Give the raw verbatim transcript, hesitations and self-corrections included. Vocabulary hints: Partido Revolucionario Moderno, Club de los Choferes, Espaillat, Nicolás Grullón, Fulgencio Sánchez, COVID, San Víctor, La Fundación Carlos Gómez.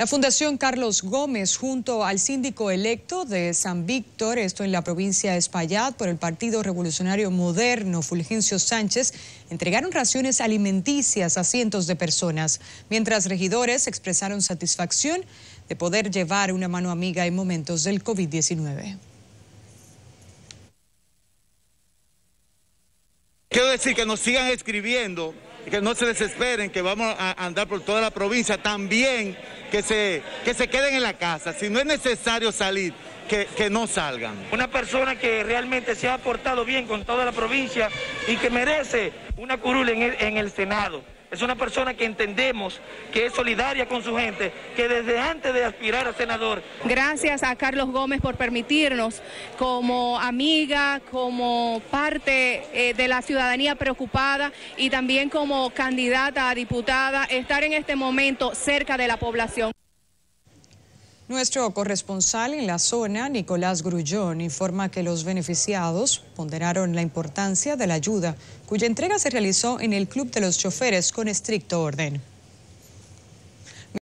La Fundación Carlos Gómez, junto al síndico electo de San Víctor, esto en la provincia de Espaillat, por el Partido Revolucionario Moderno, Fulgencio Sánchez, entregaron raciones alimenticias a cientos de personas, mientras regidores expresaron satisfacción de poder llevar una mano amiga en momentos del COVID diecinueve. Quiero decir que nos sigan escribiendo, que no se desesperen, que vamos a andar por toda la provincia, también que se, que se queden en la casa, si no es necesario salir, que, que no salgan. Una persona que realmente se ha portado bien con toda la provincia y que merece una curul en el, en el Senado. Es una persona que entendemos que es solidaria con su gente, que desde antes de aspirar a senador. Gracias a Carlos Gómez por permitirnos, como amiga, como parte eh, de la ciudadanía preocupada y también como candidata a diputada, estar en este momento cerca de la población. Nuestro corresponsal en la zona, Nicolás Grullón, informa que los beneficiados ponderaron la importancia de la ayuda, cuya entrega se realizó en el Club de los Choferes con estricto orden.